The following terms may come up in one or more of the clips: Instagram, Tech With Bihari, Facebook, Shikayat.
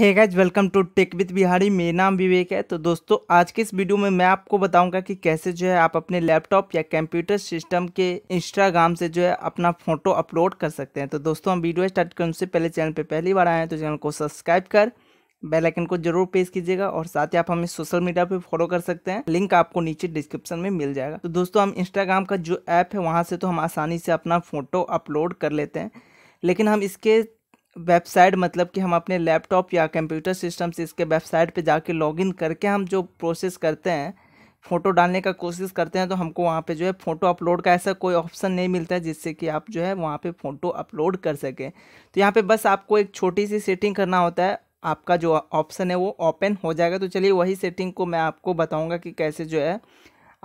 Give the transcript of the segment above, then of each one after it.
Hey guys, welcome to tech with Bihari. मेरा नाम विवेक है। तो दोस्तों, आज के इस वीडियो में मैं आपको बताऊंगा कि कैसे जो है आप अपने लैपटॉप या कंप्यूटर सिस्टम के इंस्टाग्राम से जो है अपना फोटो अपलोड कर सकते हैं। तो दोस्तों, हम वीडियो स्टार्ट करने से पहले चैनल पे पहली बार आए हैं तो चैनल को सब्सक्राइब कर बेल आइकन को जरूर प्रेस कीजिएगा और साथ ही आप हमें सोशल मीडिया पे फॉलो कर सकते हैं। लिंक आपको नीचे डिस्क्रिप्शन में मिल जाएगा। तो दोस्तों, हम इंस्टाग्राम का जो ऐप है वहाँ से तो हम आसानी से अपना फोटो अपलोड कर लेते हैं, लेकिन हम इसके वेबसाइट मतलब कि हम अपने लैपटॉप या कंप्यूटर सिस्टम से इसके वेबसाइट पे जाके लॉगिन करके हम जो प्रोसेस करते हैं, फ़ोटो डालने का कोशिश करते हैं, तो हमको वहाँ पे जो है फ़ोटो अपलोड का ऐसा कोई ऑप्शन नहीं मिलता है जिससे कि आप जो है वहाँ पे फ़ोटो अपलोड कर सकें। तो यहाँ पे बस आपको एक छोटी सी सेटिंग करना होता है, आपका जो ऑप्शन है वो ओपन हो जाएगा। तो चलिए वही सेटिंग को मैं आपको बताऊँगा कि कैसे जो है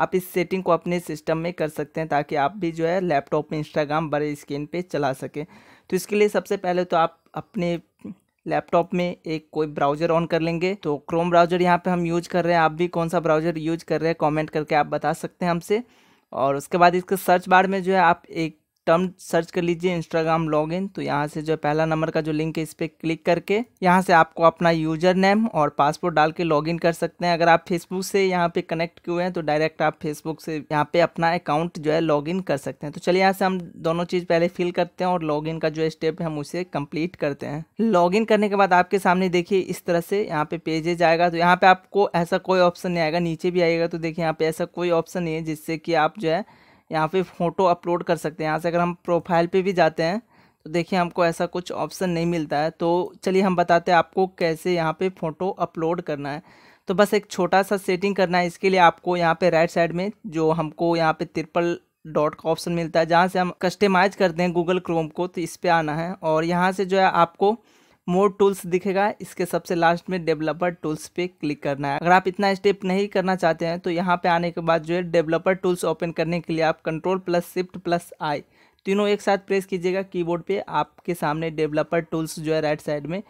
आप इस सेटिंग को अपने सिस्टम में कर सकते हैं ताकि आप भी जो है लैपटॉप में इंस्टाग्राम बड़े स्क्रीन पे चला सकें। तो इसके लिए सबसे पहले तो आप अपने लैपटॉप में एक कोई ब्राउज़र ऑन कर लेंगे। तो क्रोम ब्राउज़र यहाँ पे हम यूज़ कर रहे हैं। आप भी कौन सा ब्राउज़र यूज़ कर रहे हैं कमेंट करके आप बता सकते हैं हमसे। और उसके बाद इसके सर्च बार में जो है आप एक टर्म सर्च कर लीजिए, इंस्टाग्राम लॉगिन। तो यहाँ से जो है पहला नंबर का जो लिंक है इस पर क्लिक करके यहाँ से आपको अपना यूज़र नेम और पासवर्ड डाल के लॉगिन कर सकते हैं। अगर आप फेसबुक से यहाँ पे कनेक्ट किए हैं तो डायरेक्ट आप फेसबुक से यहाँ पे अपना अकाउंट जो है लॉगिन कर सकते हैं। तो चलिए यहाँ से हम दोनों चीज़ पहले फिल करते हैं और लॉगिन का जो स्टेप है हम उसे कम्प्लीट करते हैं। लॉगिन करने के बाद आपके सामने देखिए इस तरह से यहाँ पे पेजेज आएगा। तो यहाँ पर आपको ऐसा कोई ऑप्शन नहीं आएगा, नीचे भी आएगा तो देखिए यहाँ पे ऐसा कोई ऑप्शन नहीं है जिससे कि आप जो है यहाँ पे फ़ोटो अपलोड कर सकते हैं। यहाँ से अगर हम प्रोफाइल पे भी जाते हैं तो देखिए हमको ऐसा कुछ ऑप्शन नहीं मिलता है। तो चलिए हम बताते हैं आपको कैसे यहाँ पे फ़ोटो अपलोड करना है। तो बस एक छोटा सा सेटिंग करना है। इसके लिए आपको यहाँ पे राइट साइड में जो हमको यहाँ पे $.dot का ऑप्शन मिलता है जहाँ से हम कस्टमाइज़ करते हैं गूगल क्रोम को, तो इस पर आना है। और यहाँ से जो है आपको मोर टूल्स दिखेगा, इसके सबसे लास्ट में डेवलपर टूल्स पे क्लिक करना है। अगर आप इतना स्टेप नहीं करना चाहते हैं तो यहाँ पे आने के बाद जो है डेवलपर टूल्स ओपन करने के लिए आप Ctrl+Shift+I तीनों एक साथ प्रेस कीजिएगा कीबोर्ड पे, आपके सामने डेवलपर टूल्स जो है राइट साइड में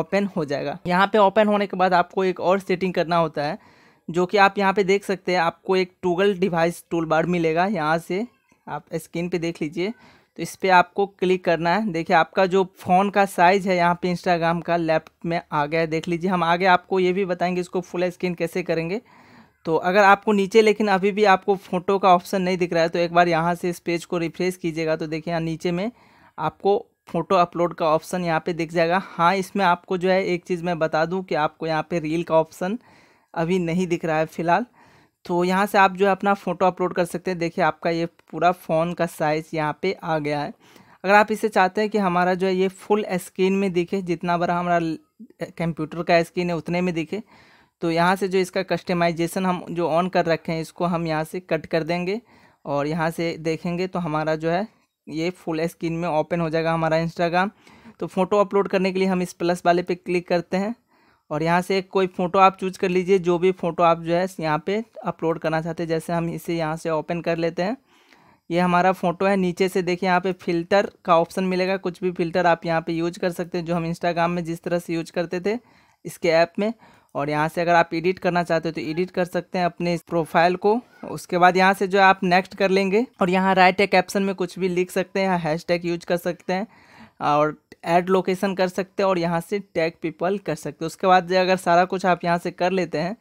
ओपन हो जाएगा। यहाँ पे ओपन होने के बाद आपको एक और सेटिंग करना होता है जो कि आप यहाँ पे देख सकते हैं। आपको एक टूगल डिवाइस टूल बार मिलेगा, यहाँ से आप स्क्रीन पे देख लीजिए। तो इस पर आपको क्लिक करना है। देखिए आपका जो फ़ोन का साइज़ है यहाँ पे इंस्टाग्राम का लेफ्ट में आ गया है, देख लीजिए। हम आगे आपको ये भी बताएंगे इसको फुल स्क्रीन कैसे करेंगे। तो अगर आपको नीचे लेकिन अभी भी आपको फ़ोटो का ऑप्शन नहीं दिख रहा है तो एक बार यहाँ से इस पेज को रिफ्रेश कीजिएगा। तो देखिए यहाँ नीचे में आपको फ़ोटो अपलोड का ऑप्शन यहाँ पर दिख जाएगा। हाँ, इसमें आपको जो है एक चीज़ मैं बता दूँ कि आपको यहाँ पर रील का ऑप्शन अभी नहीं दिख रहा है फ़िलहाल। तो यहाँ से आप जो है अपना फ़ोटो अपलोड कर सकते हैं। देखिए आपका ये पूरा फ़ोन का साइज़ यहाँ पे आ गया है। अगर आप इसे चाहते हैं कि हमारा जो है ये फुल स्क्रीन में दिखे, जितना बड़ा हमारा कंप्यूटर का स्क्रीन है उतने में दिखे, तो यहाँ से जो इसका कस्टमाइजेशन हम जो ऑन कर रखे हैं इसको हम यहाँ से कट कर देंगे और यहाँ से देखेंगे तो हमारा जो है ये फुल स्क्रीन में ओपन हो जाएगा हमारा इंस्टाग्राम। तो फ़ोटो अपलोड करने के लिए हम इस प्लस वाले पे क्लिक करते हैं और यहाँ से कोई फ़ोटो आप चूज कर लीजिए, जो भी फ़ोटो आप जो है यहाँ पे अपलोड करना चाहते हैं। जैसे हम इसे यहाँ से ओपन कर लेते हैं, ये हमारा फ़ोटो है। नीचे से देखिए यहाँ पे फ़िल्टर का ऑप्शन मिलेगा, कुछ भी फ़िल्टर आप यहाँ पे यूज कर सकते हैं जो हम इंस्टाग्राम में जिस तरह से यूज करते थे इसके ऐप में। और यहाँ से अगर आप एडिट करना चाहते हो तो एडिट कर सकते हैं अपने प्रोफाइल को। उसके बाद यहाँ से जो है आप नेक्स्ट कर लेंगे और यहाँ राइट टैग कैप्शन में कुछ भी लिख सकते हैं, हैशटैग यूज कर सकते हैं और ऐड लोकेशन कर सकते हैं और यहाँ से टैग पीपल कर सकते हैं। उसके बाद अगर सारा कुछ आप यहाँ से कर लेते हैं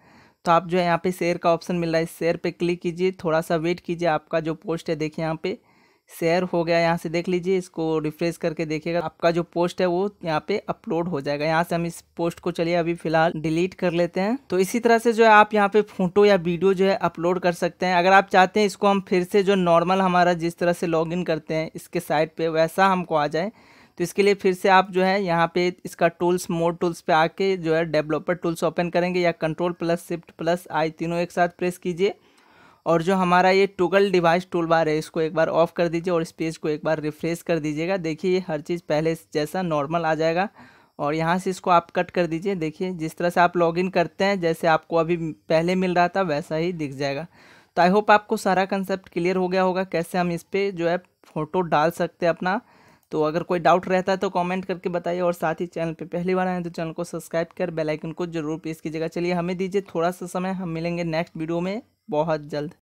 तो आप जो है यहाँ पे शेयर का ऑप्शन मिल रहा है, इस शेयर पे क्लिक कीजिए। थोड़ा सा वेट कीजिए, आपका जो पोस्ट है देखिए यहाँ पे शेयर हो गया, यहाँ से देख लीजिए। इसको रिफ्रेश करके देखिएगा, आपका जो पोस्ट है वो यहाँ पे अपलोड हो जाएगा। यहाँ से हम इस पोस्ट को चलिए अभी फ़िलहाल डिलीट कर लेते हैं। तो इसी तरह से जो है आप यहाँ पे फोटो या वीडियो जो है अपलोड कर सकते हैं। अगर आप चाहते हैं इसको हम फिर से जो नॉर्मल हमारा जिस तरह से लॉगिन करते हैं इसके साइट पर वैसा हमको आ जाए, तो इसके लिए फिर से आप जो है यहाँ पे इसका टूल्स मोर टूल्स पे आके जो है डेवलपर टूल्स ओपन करेंगे या Ctrl+Shift+I तीनों एक साथ प्रेस कीजिए और जो हमारा ये टूगल डिवाइस टूल बार है इसको एक बार ऑफ कर दीजिए और इस पेज को एक बार रिफ्रेश कर दीजिएगा। देखिए हर चीज़ पहले जैसा नॉर्मल आ जाएगा और यहाँ से इसको आप कट कर दीजिए। देखिए जिस तरह से आप लॉगिन करते हैं जैसे आपको अभी पहले मिल रहा था वैसा ही दिख जाएगा। तो आई होप आपको सारा कंसेप्ट क्लियर हो गया होगा कैसे हम इस पर जो है फ़ोटो डाल सकते हैं अपना। तो अगर कोई डाउट रहता है तो कमेंट करके बताइए और साथ ही चैनल पे पहली बार आए हैं तो चैनल को सब्सक्राइब कर बेल आइकन को जरूर प्रेस कीजिएगा। चलिए हमें दीजिए थोड़ा सा समय, हम मिलेंगे नेक्स्ट वीडियो में बहुत जल्द।